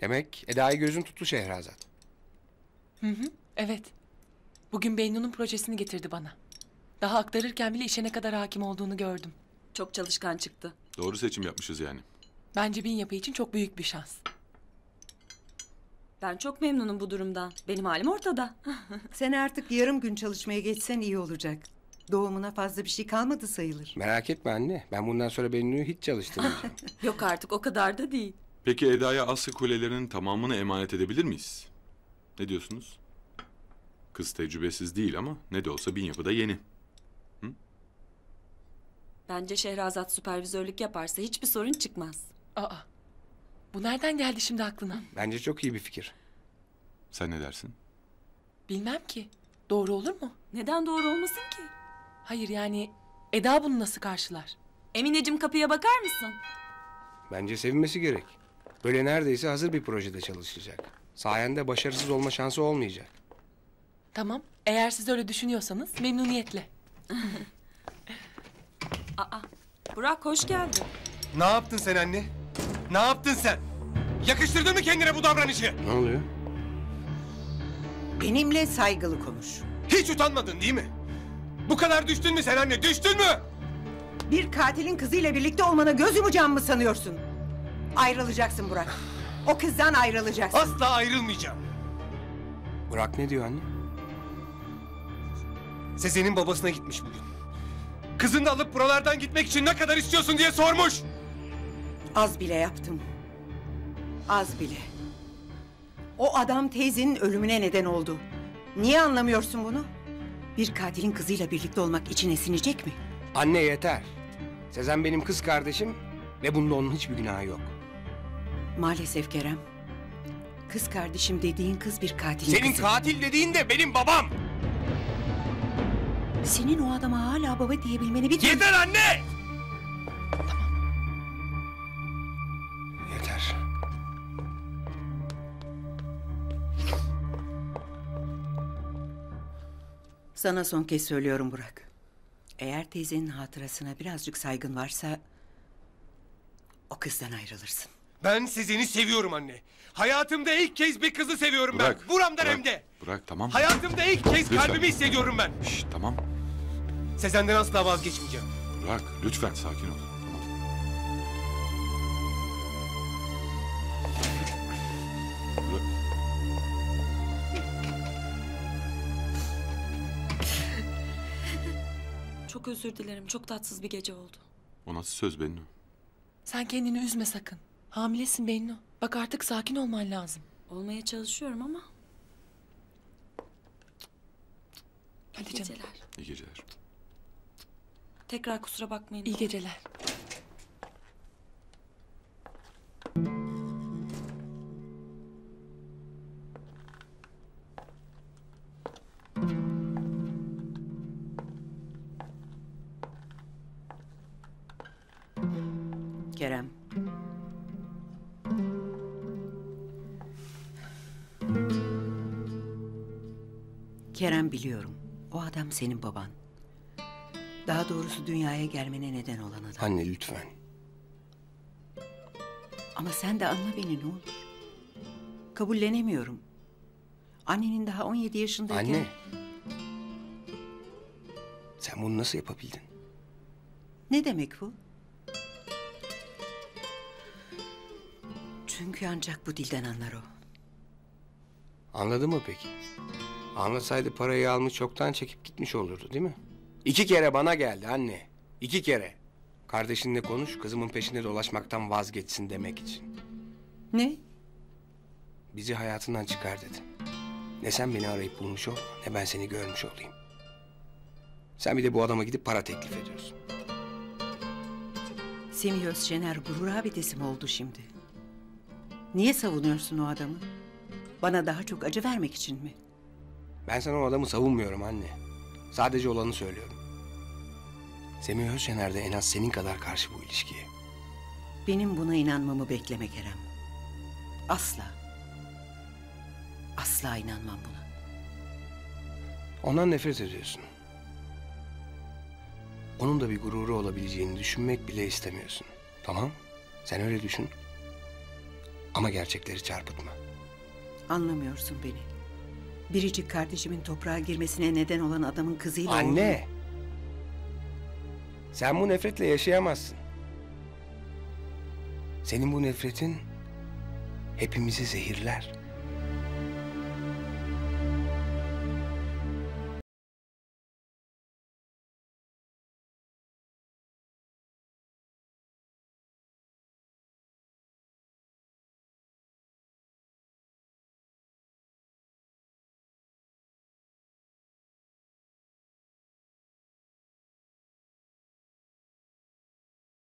Demek Eda'yı gözün tuttu Şehrazat. Hı, evet. Bugün Bennu'nun projesini getirdi bana. Daha aktarırken bile işe ne kadar hakim olduğunu gördüm. Çok çalışkan çıktı. Doğru seçim yapmışız yani. Bence bin yapı için çok büyük bir şans. Ben çok memnunum bu durumdan. Benim halim ortada. Sen artık yarım gün çalışmaya geçsen iyi olacak. Doğumuna fazla bir şey kalmadı sayılır. Merak etme anne. Ben bundan sonra Bennu'yu hiç çalıştırmayacağım. Yok artık, o kadar da değil. Peki Eda'ya Asya kulelerinin tamamını emanet edebilir miyiz? Ne diyorsunuz? Kız tecrübesiz değil ama ne de olsa bin yapıda yeni. Hı? Bence Şehrazat süpervizörlük yaparsa hiçbir sorun çıkmaz. Aa, bu nereden geldi şimdi aklına? Bence çok iyi bir fikir. Sen ne dersin? Bilmem ki. Doğru olur mu? Neden doğru olmasın ki? Hayır yani Eda bunu nasıl karşılar? Emineciğim, kapıya bakar mısın? Bence sevinmesi gerek. Böyle neredeyse hazır bir projede çalışacak. Sayende başarısız olma şansı olmayacak. Tamam. Eğer siz öyle düşünüyorsanız memnuniyetle. Aa, Burak hoş geldin. Ne yaptın sen anne? Ne yaptın sen? Yakıştırdın mı kendine bu davranışı? Ne oluyor? Benimle saygılı konuş. Hiç utanmadın değil mi? Bu kadar düştün mü sen anne? Düştün mü? Bir katilin kızıyla birlikte olmana göz yumacağım mı sanıyorsun? Ayrılacaksın Burak. O kızdan ayrılacaksın. Asla ayrılmayacağım. Burak ne diyor anne? Sezen'in babasına gitmiş bugün. Kızını alıp buralardan gitmek için ne kadar istiyorsun diye sormuş. Az bile yaptım. Az bile. O adam teyzenin ölümüne neden oldu. Niye anlamıyorsun bunu? Bir katilin kızıyla birlikte olmak içine sinecek mi? Anne yeter. Sezen benim kız kardeşim ve bunda onun hiçbir günahı yok. Maalesef Kerem. Kız kardeşim dediğin kız bir katilin kızı. Senin katil dediğin de benim babam. Senin o adama hala baba diyebilmeni bir... Yeter anne! Tamam. Yeter. Sana son kez söylüyorum Burak. Eğer teyzenin hatırasına birazcık saygın varsa... ...o kızdan ayrılırsın. Ben Sezen'i seviyorum anne. Hayatımda ilk kez bir kızı seviyorum Burak, ben. Buramdan hem de. Burak tamam. Hayatımda ilk kez lütfen. Kalbimi hissediyorum ben. Şşş tamam. Sezen'den asla vazgeçmeyeceğim. Burak lütfen sakin ol. Çok özür dilerim. Çok tatsız bir gece oldu. O nasıl söz Bennu? Sen kendini üzme sakın. Hamilesin Bennu. Bak artık sakin olman lazım. Olmaya çalışıyorum ama. Hadi canım. Geceler. İyi geceler. Tekrar kusura bakmayın. İyi geceler. Kerem. Kerem biliyorum. O adam senin baban. Daha doğrusu dünyaya gelmene neden olan adam. Anne lütfen. Ama sen de anla beni ne olur. Kabullenemiyorum. Annenin daha 17 yaşındayken... Anne. Sen bunu nasıl yapabildin? Ne demek bu? Çünkü ancak bu dilden anlar o. Anladı mı peki? Anlasaydı parayı almış çoktan çekip gitmiş olurdu değil mi? 2 kere bana geldi anne. 2 kere. Kardeşinle konuş, kızımın peşinde dolaşmaktan vazgeçsin demek için. Ne? Bizi hayatından çıkar dedi. Ne sen beni arayıp bulmuş ol, ne ben seni görmüş olayım. Sen bir de bu adama gidip para teklif ediyorsun. Semih Özşener gurur abidesi mi oldu şimdi? Niye savunuyorsun o adamı? Bana daha çok acı vermek için mi? Ben sana o adamı savunmuyorum anne. Sadece olanı söylüyorum. Semih Özşener de en az senin kadar karşı bu ilişkiye. Benim buna inanmamı bekleme Kerem. Asla. Asla inanmam buna. Ondan nefret ediyorsun. Onun da bir gururu olabileceğini düşünmek bile istemiyorsun. Tamam? Sen öyle düşün. Ama gerçekleri çarpıtma. Anlamıyorsun beni. Biricik kardeşimin toprağa girmesine neden olan adamın kızıyla... Anne! Oldu. Sen bu nefretle yaşayamazsın. Senin bu nefretin hepimizi zehirler.